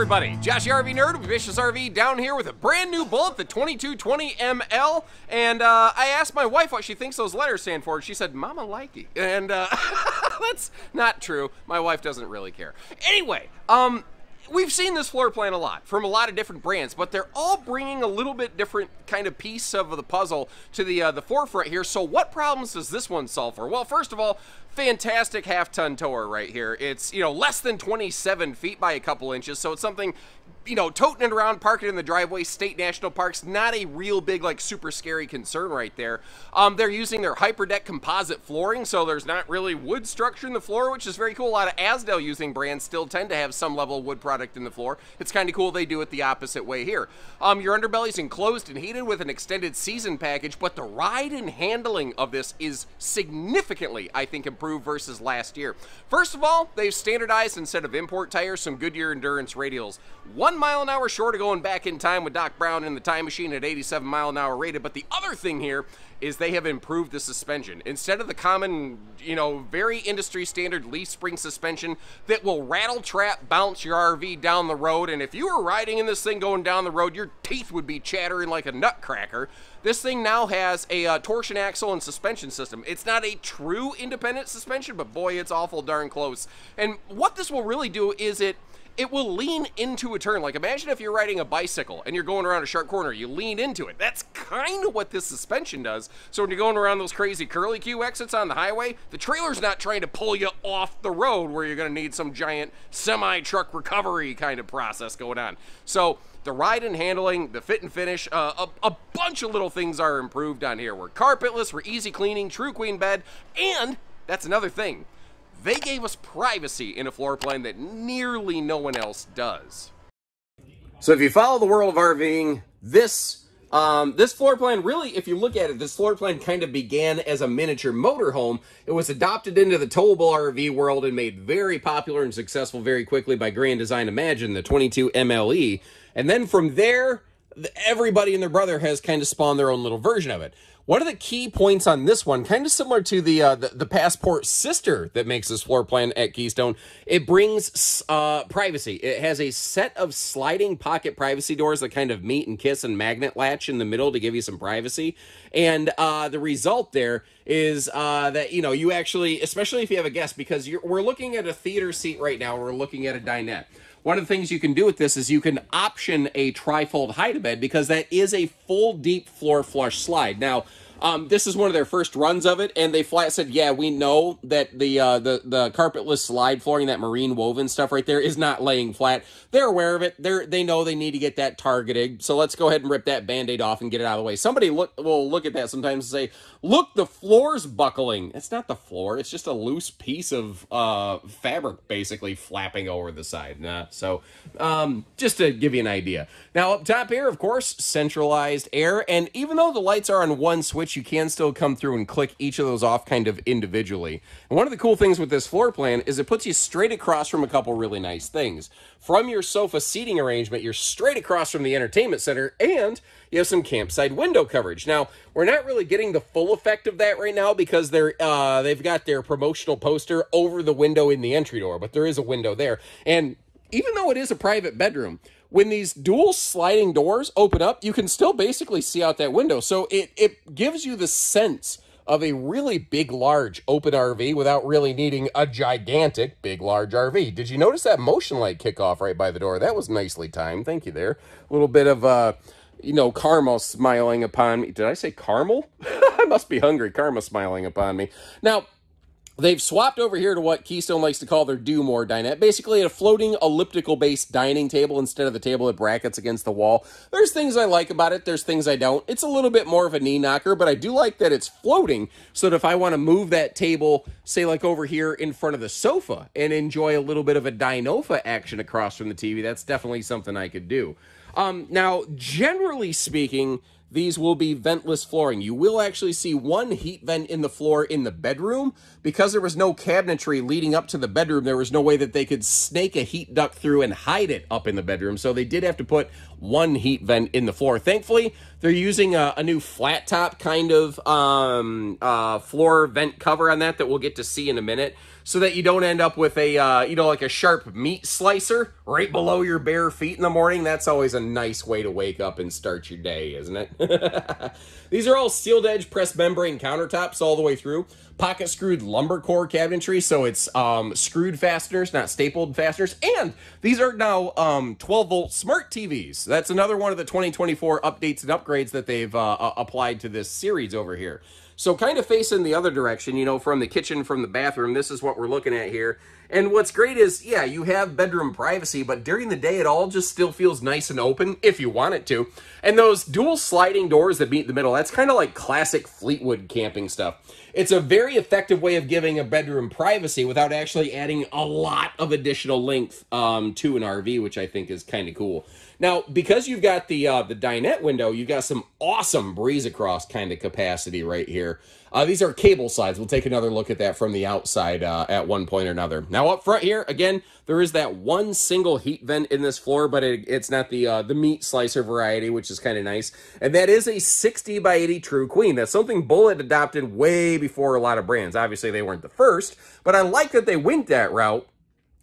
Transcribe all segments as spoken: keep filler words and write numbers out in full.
everybody, Joshy R V Nerd with Bish's R V down here with a brand new Bullet, the twenty-two twenty M L, and uh, I asked my wife what she thinks those letters stand for, and she said, Mama Likey, and uh, that's not true. My wife doesn't really care. Anyway, um, we've seen this floor plan a lot from a lot of different brands, but they're all bringing a little bit different kind of piece of the puzzle to the uh, the forefront here. So what problems does this one solve for? Well, first of all, fantastic half-ton tower right here. It's, you know, less than twenty-seven feet by a couple inches, so it's something, you know, toting it around, parking it in the driveway, state national parks, not a real big, like, super scary concern right there. Um, they're using their HyperDeck composite flooring, so there's not really wood structure in the floor, which is very cool. A lot of Asdell using brands still tend to have some level of wood product in the floor. It's kind of cool they do it the opposite way here. Um, your underbelly's enclosed and heated with an extended season package, but the ride and handling of this is significantly, I think, improved versus last year. First of all, they've standardized, instead of import tires, some Goodyear Endurance radials. One One mile an hour short of going back in time with Doc Brown in the time machine at eighty-seven mile an hour rated. But the other thing here is they have improved the suspension. Instead of the common, you know, very industry standard leaf spring suspension that will rattle trap bounce your R V down the road, and if you were riding in this thing going down the road, your teeth would be chattering like a nutcracker. This thing now has a uh, torsion axle and suspension system. It's not a true independent suspension, but boy, it's awful darn close. And what this will really do is it It will lean into a turn. Like, imagine if you're riding a bicycle and you're going around a sharp corner, you lean into it. That's kind of what this suspension does. So when you're going around those crazy curly-Q exits on the highway, the trailer's not trying to pull you off the road where you're going to need some giant semi-truck recovery kind of process going on. So the ride and handling, the fit and finish, uh, a, a bunch of little things are improved on here. We're carpetless, we're easy cleaning, true queen bed, and that's another thing. They gave us privacy in a floor plan that nearly no one else does. So if you follow the world of RVing, this um, this floor plan really, if you look at it, this floor plan kind of began as a miniature motorhome. It was adopted into the towable R V world and made very popular and successful very quickly by Grand Design Imagine, the twenty-two M L E. And then from there, everybody and their brother has kind of spawned their own little version of it. One of the key points on this one, kind of similar to the, uh, the the Passport sister that makes this floor plan at Keystone, it brings uh, privacy. It has a set of sliding pocket privacy doors that kind of meet and kiss and magnet latch in the middle to give you some privacy. And uh, the result there is uh, that, you know, you actually, especially if you have a guest, because you're, we're looking at a theater seat right now, we're looking at a dinette. One of the things you can do with this is you can option a trifold hide-a-bed, because that is a full deep floor flush slide. Now, um, this is one of their first runs of it, and they flat said, yeah, we know that the, uh, the the carpetless slide flooring, that marine woven stuff right there, is not laying flat. They're aware of it. They're, they know they need to get that targeted, so let's go ahead and rip that Band-Aid off and get it out of the way. Somebody look, will look at that sometimes and say, look, the floor's buckling. It's not the floor. It's just a loose piece of uh, fabric basically flapping over the side. Nah, so um, just to give you an idea. Now, up top here, of course, centralized air, and even though the lights are on one switch, you can still come through and click each of those off kind of individually. And one of the cool things with this floor plan is it puts you straight across from a couple really nice things. From your sofa seating arrangement, you're straight across from the entertainment center, and you have some campsite window coverage. Now, we're not really getting the full effect of that right now because they're, uh, they've got their promotional poster over the window in the entry door, but there is a window there. And even though it is a private bedroom, when these dual sliding doors open up, you can still basically see out that window. So it, it gives you the sense of a really big, large open R V without really needing a gigantic, big, large R V. Did you notice that motion light kickoff right by the door? That was nicely timed. Thank you there. A little bit of, uh, you know, karma smiling upon me. Did I say caramel? I must be hungry. Karma smiling upon me. Now, they've swapped over here to what Keystone likes to call their do more dinette. Basically, a floating elliptical-based dining table instead of the table that brackets against the wall. There's things I like about it. There's things I don't. It's a little bit more of a knee knocker, but I do like that it's floating, so that if I want to move that table, say like over here in front of the sofa, and enjoy a little bit of a dinofa action across from the T V, that's definitely something I could do. Um, now, generally speaking, these will be ventless flooring. You will actually see one heat vent in the floor in the bedroom. Because there was no cabinetry leading up to the bedroom, there was no way that they could snake a heat duct through and hide it up in the bedroom. So they did have to put one heat vent in the floor. Thankfully, They're using a, a new flat top kind of um, uh, floor vent cover on that that we'll get to see in a minute, so that you don't end up with a, uh, you know, like a sharp meat slicer right below your bare feet in the morning. That's always a nice way to wake up and start your day, isn't it? These are all sealed edge pressed membrane countertops all the way through. Pocket screwed lumber core cabinetry, so it's um, screwed fasteners, not stapled fasteners. And these are now um, twelve volt smart T Vs. That's another one of the twenty twenty-four updates and upgrades that they've uh, applied to this series over here. So kind of facing the other direction, you know, from the kitchen, from the bathroom, this is what we're looking at here. And what's great is, yeah, you have bedroom privacy, but during the day, it all just still feels nice and open if you want it to. And those dual sliding doors that meet in the middle, that's kind of like classic Fleetwood camping stuff. It's a very effective way of giving a bedroom privacy without actually adding a lot of additional length um, to an R V, which I think is kind of cool. Now, because you've got the uh, the dinette window, you've got some awesome breeze across kind of capacity right here. Uh, these are cable sides. We'll take another look at that from the outside uh, at one point or another. Now, up front here, again, there is that one single heat vent in this floor, but it, it's not the uh, the meat slicer variety, which is kind of nice. And that is a sixty by eighty true queen. That's something Bullet adopted way before a lot of brands. Obviously, they weren't the first, but I like that they went that route.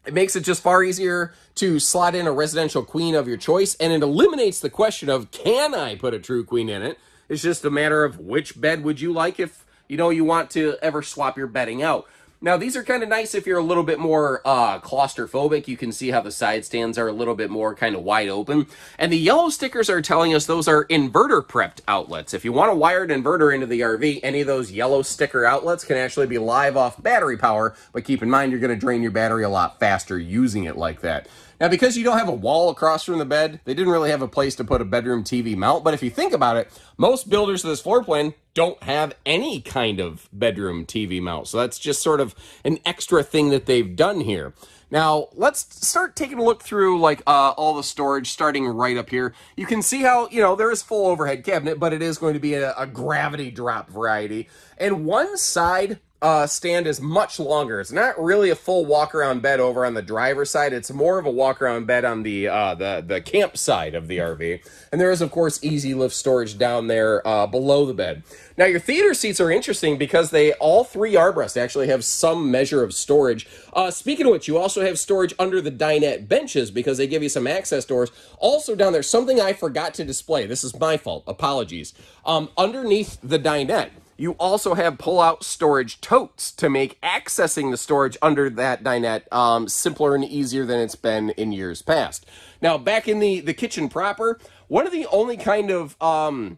It makes it just far easier to slot in a residential queen of your choice, and it eliminates the question of, can I put a true queen in it? It's just a matter of which bed would you like if, you know, you want to ever swap your bedding out. Now, these are kind of nice if you're a little bit more uh, claustrophobic. You can see how the side stands are a little bit more kind of wide open. And the yellow stickers are telling us those are inverter-prepped outlets. If you want a wired inverter into the R V, any of those yellow sticker outlets can actually be live off battery power. But keep in mind, you're going to drain your battery a lot faster using it like that. Now, because you don't have a wall across from the bed, they didn't really have a place to put a bedroom T V mount. But if you think about it, most builders of this floor plan don't have any kind of bedroom T V mount. So that's just sort of an extra thing that they've done here. Now, let's start taking a look through, like, uh, all the storage starting right up here. You can see how, you know, there is full overhead cabinet, but it is going to be a, a gravity drop variety. And one side Uh, stand is much longer. It's not really a full walk-around bed over on the driver's side. It's more of a walk-around bed on the, uh, the, the camp side of the R V. And there is, of course, easy lift storage down there uh, below the bed. Now, your theater seats are interesting because they, all three armrests actually have some measure of storage. Uh, speaking of which, you also have storage under the dinette benches because they give you some access doors. Also down there, something I forgot to display. This is my fault. Apologies. Um, underneath the dinette, you also have pull-out storage totes to make accessing the storage under that dinette um, simpler and easier than it's been in years past. Now, back in the, the kitchen proper, one of the only kind of, um,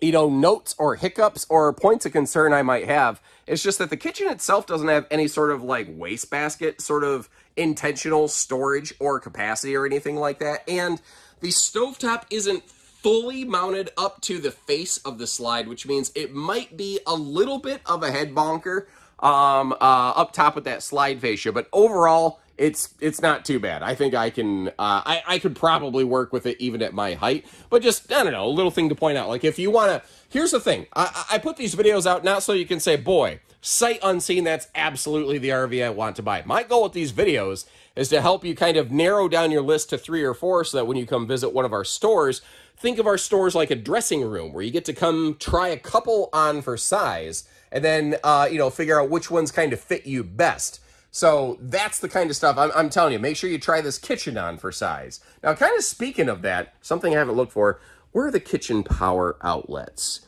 you know, notes or hiccups or points of concern I might have is just that the kitchen itself doesn't have any sort of, like, wastebasket sort of intentional storage or capacity or anything like that. And the stovetop isn't fully mounted up to the face of the slide, which means it might be a little bit of a head bonker um, uh, up top with that slide fascia. But overall, it's it's not too bad. I think I can uh, I, I could probably work with it even at my height. But just, I don't know, a little thing to point out. Like, if you want to, here's the thing. I, I put these videos out not so you can say, boy, sight unseen, that's absolutely the R V I want to buy. My goal with these videos is to help you kind of narrow down your list to three or four so that when you come visit one of our stores, think of our stores like a dressing room where you get to come try a couple on for size and then, uh, you know, figure out which ones kind of fit you best. So that's the kind of stuff I'm, I'm telling you. Make sure you try this kitchen on for size. Now, kind of speaking of that, something I haven't looked for, where are the kitchen power outlets?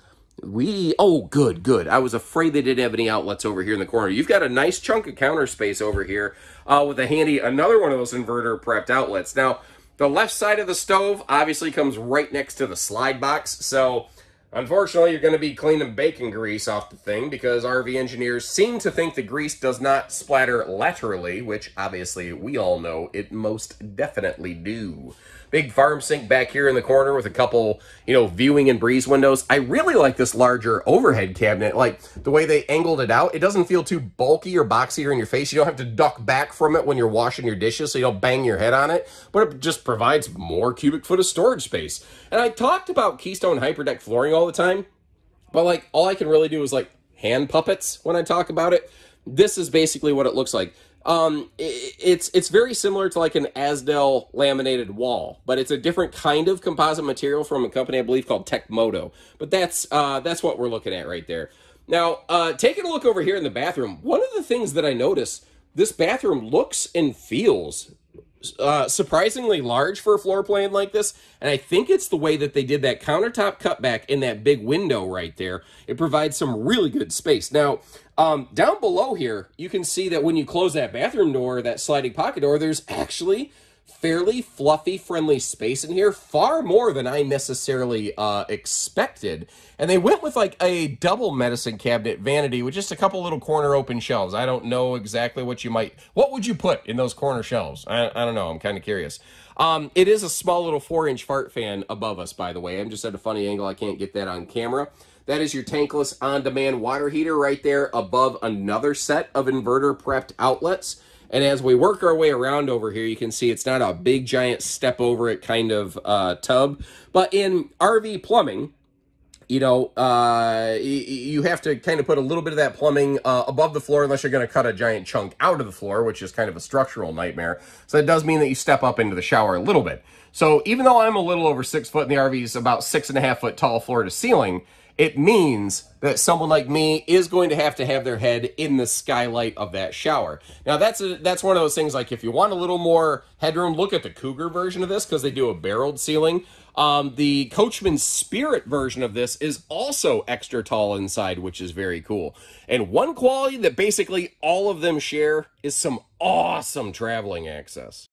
We, oh, good, good. I was afraid they didn't have any outlets over here in the corner. You've got a nice chunk of counter space over here uh, with a handy, another one of those inverter prepped outlets. Now, the left side of the stove obviously comes right next to the slide box. So, unfortunately, you're going to be cleaning bacon grease off the thing because R V engineers seem to think the grease does not splatter laterally, which obviously we all know it most definitely do. Big farm sink back here in the corner with a couple, you know, viewing and breeze windows. I really like this larger overhead cabinet. Like, the way they angled it out, it doesn't feel too bulky or boxy or in your face. You don't have to duck back from it when you're washing your dishes so you don't bang your head on it. But it just provides more cubic foot of storage space. And I talked about Keystone HyperDeck flooring all the time. But, like, all I can really do is, like, hand puppets when I talk about it. This is basically what it looks like. Um, it, it's it's very similar to like an Asdell laminated wall, but it's a different kind of composite material from a company I believe called Techmodo. But that's uh, that's what we're looking at right there. Now, uh, taking a look over here in the bathroom, one of the things that I noticed, this bathroom looks and feels uh, surprisingly large for a floor plan like this. And I think it's the way that they did that countertop cutback in that big window right there. It provides some really good space. Now, um, down below here, you can see that when you close that bathroom door, that sliding pocket door, there's actually fairly fluffy, friendly space in here, far more than I necessarily uh, expected. And they went with like a double medicine cabinet vanity with just a couple little corner open shelves. I don't know exactly what you might, what would you put in those corner shelves? I, I don't know. I'm kind of curious. Um, it is a small little four inch fart fan above us, by the way. I'm just at a funny angle. I can't get that on camera. That is your tankless on-demand water heater right there above another set of inverter prepped outlets. And as we work our way around over here, you can see it's not a big, giant step over it kind of uh, tub. But in R V plumbing, you know, uh, you have to kind of put a little bit of that plumbing uh, above the floor unless you're going to cut a giant chunk out of the floor, which is kind of a structural nightmare. So that does mean that you step up into the shower a little bit. So even though I'm a little over six foot and the R V is about six and a half foot tall floor to ceiling, it means that someone like me is going to have to have their head in the skylight of that shower. Now, that's a, that's one of those things, like if you want a little more headroom, look at the Cougar version of this because they do a barreled ceiling. Um, the Coachman Spirit version of this is also extra tall inside, which is very cool. And one quality that basically all of them share is some awesome traveling access.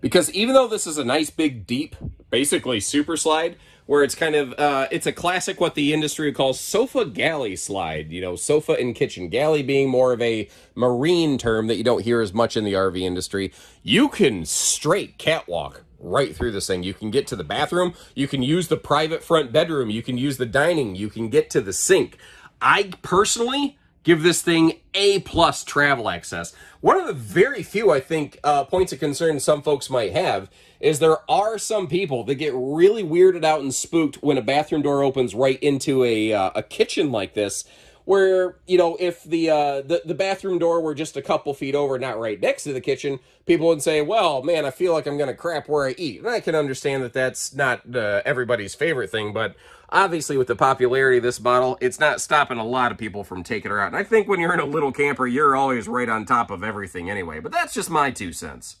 Because even though this is a nice, big, deep, basically super slide, where it's kind of, uh, it's a classic what the industry calls sofa galley slide, you know, sofa and kitchen galley being more of a marine term that you don't hear as much in the R V industry. You can straight catwalk right through this thing. You can get to the bathroom. You can use the private front bedroom. You can use the dining. You can get to the sink. I personally give this thing A plus travel access. One of the very few, I think, uh, points of concern some folks might have is there are some people that get really weirded out and spooked when a bathroom door opens right into a, uh, a kitchen like this, where, you know, if the, uh, the, the bathroom door were just a couple feet over, not right next to the kitchen, people would say, well, man, I feel like I'm going to crap where I eat. And I can understand that that's not uh, everybody's favorite thing, but obviously, with the popularity of this model, it's not stopping a lot of people from taking her out. And I think when you're in a little camper, you're always right on top of everything anyway. But that's just my two cents.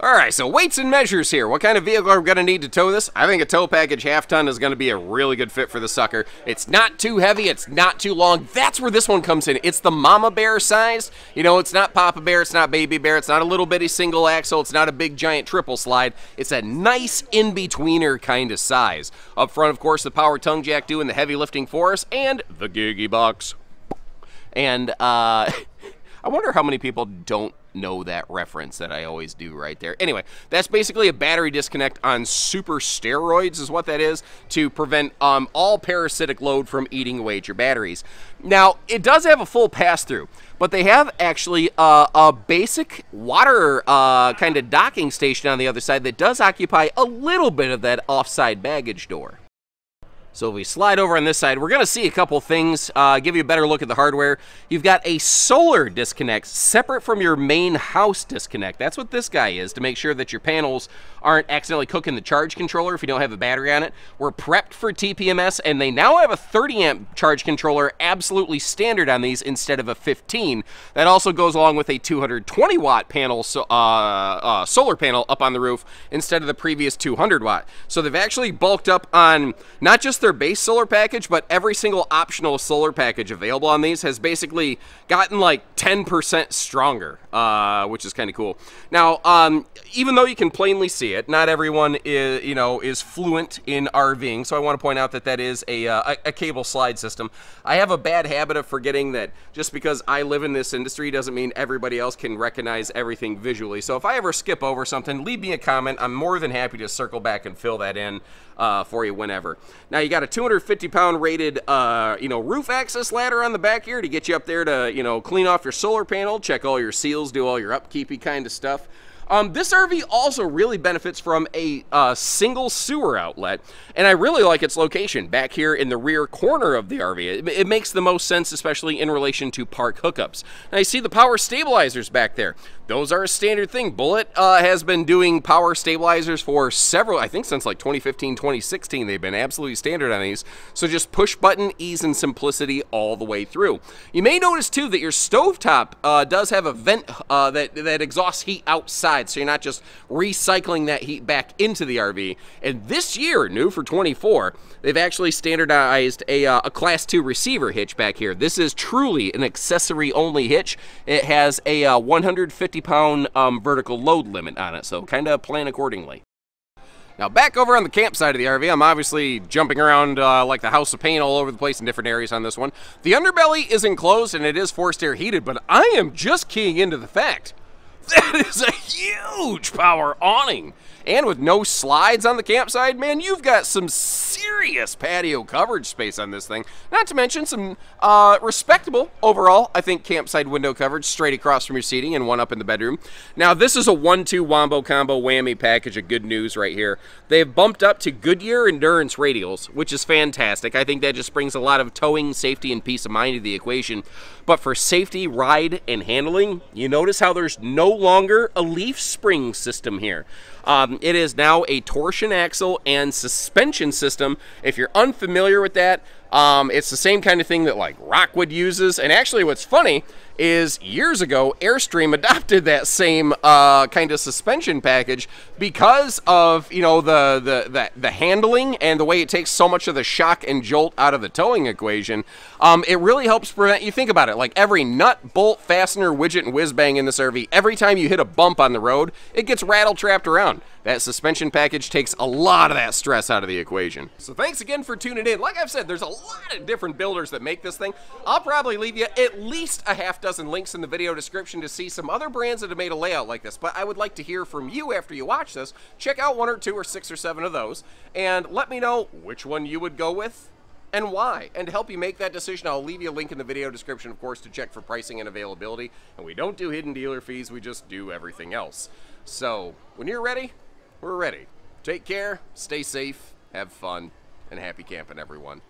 All right, so weights and measures here. What kind of vehicle are we going to need to tow this? I think a tow package half ton is going to be a really good fit for the sucker. It's not too heavy. It's not too long. That's where this one comes in. It's the mama bear size. You know, it's not papa bear. It's not baby bear. It's not a little bitty single axle. It's not a big giant triple slide. It's a nice in-betweener kind of size. Up front, of course, the power tongue jack doing the heavy lifting for us and the giggy box. And uh, I wonder how many people don't know that reference that I always do right there. Anyway, that's basically a battery disconnect on super steroids is what that is, to prevent um, all parasitic load from eating away at your batteries. Now, it does have a full pass-through, but they have actually uh, a basic water uh, kind of docking station on the other side that does occupy a little bit of that offside baggage door. So if we slide over on this side, we're going to see a couple things, uh, give you a better look at the hardware. You've got a solar disconnect separate from your main house disconnect. That's what this guy is, to make sure that your panels aren't accidentally cooking the charge controller if you don't have a battery on it. We're prepped for T P M S, and they now have a thirty amp charge controller absolutely standard on these instead of a fifteen. That also goes along with a two hundred twenty watt panel, so, uh, uh, solar panel up on the roof instead of the previous two hundred watt. So they've actually bulked up on not just their base solar package, but every single optional solar package available on these has basically gotten like ten percent stronger, uh, which is kind of cool. Now, um, even though you can plainly see it, not everyone is, you know, is fluent in RVing, so I want to point out that that is a, uh, a cable slide system. I have a bad habit of forgetting that just because I live in this industry doesn't mean everybody else can recognize everything visually. So if I ever skip over something, leave me a comment. I'm more than happy to circle back and fill that in uh, for you whenever. Now, you got a two hundred fifty pound rated, uh, you know, roof access ladder on the back here to get you up there to, you know, clean off your solar panel, check all your seals, do all your upkeepy kind of stuff. Um, this R V also really benefits from a uh, single sewer outlet, and I really like its location back here in the rear corner of the R V. It, it makes the most sense, especially in relation to park hookups. And I see the power stabilizers back there. Those are a standard thing. Bullet uh, has been doing power stabilizers for several, I think since like twenty fifteen, twenty sixteen, they've been absolutely standard on these. So just push button, ease, and simplicity all the way through. You may notice too that your stovetop uh, does have a vent uh, that, that exhausts heat outside, so you're not just recycling that heat back into the R V. And this year, new for twenty-four, they've actually standardized a, uh, a class two receiver hitch back here. This is truly an accessory-only hitch. It has a uh, one hundred fifty pound um, vertical load limit on it, so kind of plan accordingly. Now back over on the campsite of the R V, I'm obviously jumping around uh, like the house of pain all over the place in different areas on this one. The underbelly is enclosed and it is forced air heated, but I am just keying into the fact that is a huge power awning. And with no slides on the campsite, man, you've got some serious patio coverage space on this thing. Not to mention some uh, respectable, overall, I think, campsite window coverage straight across from your seating and one up in the bedroom. Now, this is a one two wombo combo whammy package of good news right here. They've bumped up to Goodyear Endurance radials, which is fantastic. I think that just brings a lot of towing, safety, and peace of mind to the equation. But for safety, ride, and handling, you notice how there's no longer a leaf spring system here. Um, it is now a torsion axle and suspension system. If you're unfamiliar with that, um, it's the same kind of thing that like Rockwood uses. And actually what's funny is years ago, Airstream adopted that same uh, kind of suspension package because of, you know, the, the, the, the handling and the way it takes so much of the shock and jolt out of the towing equation. Um, it really helps prevent, you think about it, like every nut, bolt, fastener, widget, and whiz bang in this R V, every time you hit a bump on the road, it gets rattle trapped around. That suspension package takes a lot of that stress out of the equation. So thanks again for tuning in. Like I've said, there's a lot of different builders that make this thing. I'll probably leave you at least a half dozen links in the video description to see some other brands that have made a layout like this, but I would like to hear from you after you watch this. Check out one or two or six or seven of those, and let me know which one you would go with and why. And to help you make that decision, I'll leave you a link in the video description, of course, to check for pricing and availability. And we don't do hidden dealer fees, we just do everything else. So when you're ready, we're ready. Take care, stay safe, have fun, and happy camping, everyone.